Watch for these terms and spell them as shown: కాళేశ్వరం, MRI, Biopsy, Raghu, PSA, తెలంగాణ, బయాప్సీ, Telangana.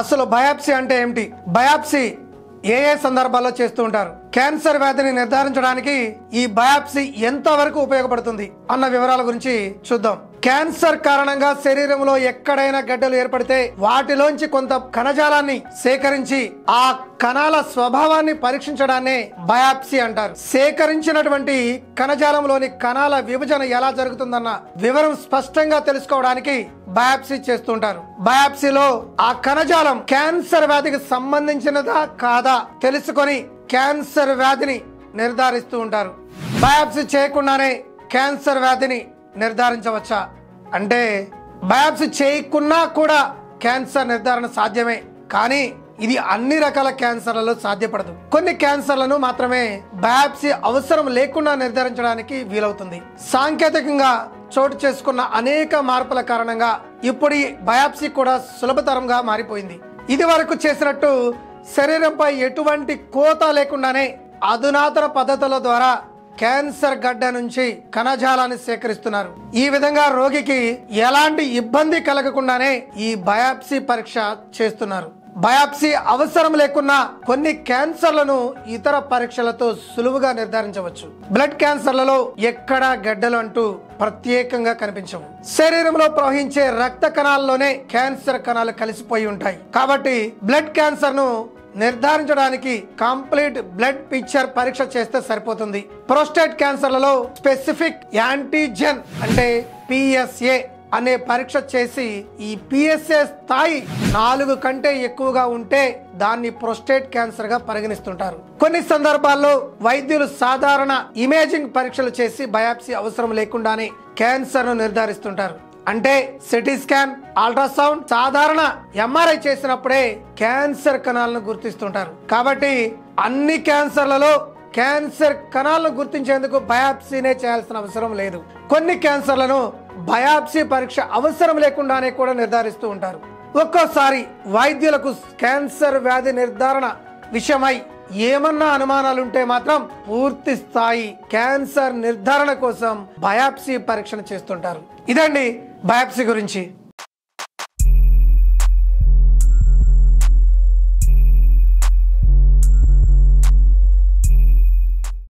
అసలు బయాప్సీ అంటే ఏమిటి? బయాప్సీ ఏ ఏ సందర్భాల్లో చేస్తూ ఉంటారు? క్యాన్సర్ వ్యాధిని నిర్ధారించడానికి ఈ బయాప్సీ ఎంత వరకు ఉపయోగపడుతుంది అన్న వివరాల గురించి చూద్దాం. క్యాన్సర్ కారణంగా శరీరంలో ఎక్కడైనా గడ్డలు ఏర్పడితే వాటిలోంచి కొంత కణజాలాన్ని సేకరించి ఆ కణాల స్వభావాన్ని పరీక్షించడాన్ని బయాప్సీ అంటారు. సేకరించినటువంటి కణజాలంలోని కణాల విభజన ఎలా జరుగుతుందన్న వివరం స్పష్టంగా తెలుసుకోవడానికి బయాప్సీ చేస్తుంటారు. బయాప్సీలో ఆ కణజాలం క్యాన్సర్ వ్యాధికి సంబంధించినదా కాదా తెలుసుకొని క్యాన్సర్ వ్యాధిని నిర్ధారిస్తూ ఉంటారు. బయాప్సీ చేయకుండానే క్యాన్సర్ వ్యాధిని నిర్ధారించవచ్చా అంటే బయాప్సీ చేయకున్నా కూడా క్యాన్సర్ నిర్ధారణ సాధ్యమే, కానీ ఇది అన్ని రకాల క్యాన్సర్లలో సాధ్యపడదు. కొన్ని క్యాన్సర్లను మాత్రమే బయాప్సీ అవసరం లేకుండా నిర్ధారించడానికి వీలవుతుంది. సాంకేతికంగా చోటు చేసుకున్న అనేక మార్పుల కారణంగా ఇప్పుడు ఈ బయాప్సీ కూడా సులభతరంగా మారిపోయింది. ఇది వరకు చేసినట్టు శరీరంపై ఎటువంటి కోత లేకుండానే అధునాతన పద్ధతుల ద్వారా క్యాన్సర్ గడ్డ నుంచి కణజాలాన్ని సేకరిస్తున్నారు. ఈ విధంగా రోగికి ఎలాంటి ఇబ్బంది కలగకుండానే ఈ బయాప్సీ పరీక్ష చేస్తున్నారు. బయాప్సీ అవసరం లేకున్నా కొన్ని క్యాన్సర్లను ఇతర పరీక్షలతో సులువుగా నిర్ధారించవచ్చు. బ్లడ్ క్యాన్సర్లలో ఎక్కడా గడ్డలు అంటూ ప్రత్యేకంగా కనిపించవు. శరీరంలో ప్రవహించే రక్త కణాల్లోనే క్యాన్సర్ కణాలు కలిసిపోయి ఉంటాయి. కాబట్టి బ్లడ్ క్యాన్సర్ ను నిర్ధారించడానికి కంప్లీట్ బ్లడ్ పిక్చర్ పరీక్ష చేస్తే సరిపోతుంది. ప్రోస్టేట్ క్యాన్సర్లలో స్పెసిఫిక్ యాంటీజెన్ అంటే PSA అనే పరీక్ష చేసి ఈ PSA స్థాయి 4 కంటే ఎక్కువగా ఉంటే దాన్ని ప్రోస్టేట్ క్యాన్సర్ గా పరిగణిస్తుంటారు. కొన్ని సందర్భాల్లో వైద్యులు సాధారణ ఇమేజింగ్ పరీక్షలు చేసి బయాప్సీ అవసరం లేకుండానే క్యాన్సర్ ను నిర్ధారిస్తుంటారు. అంటే సిటీ స్కాన్, అల్ట్రాసౌండ్, సాధారణ MRI చేసినప్పుడే క్యాన్సర్ కణాలను గుర్తిస్తుంటారు. కాబట్టి అన్ని క్యాన్సర్లలో క్యాన్సర్ కణాలను గుర్తించేందుకు బయాప్సీనే చేయాల్సిన అవసరం లేదు. కొన్ని క్యాన్సర్లను బయాప్సీ పరీక్ష అవసరం లేకుండానే కూడా నిర్ధారిస్తూ ఉంటారు. ఒక్కోసారి వైద్యులకు క్యాన్సర్ వ్యాధి నిర్ధారణ విషయమై ఏమన్నా అనుమానాలుంటే మాత్రం పూర్తి స్థాయి క్యాన్సర్ నిర్ధారణ కోసం బయాప్సీ పరీక్షను చేస్తుంటారు. ఇదండి బయాప్సీ గురించి.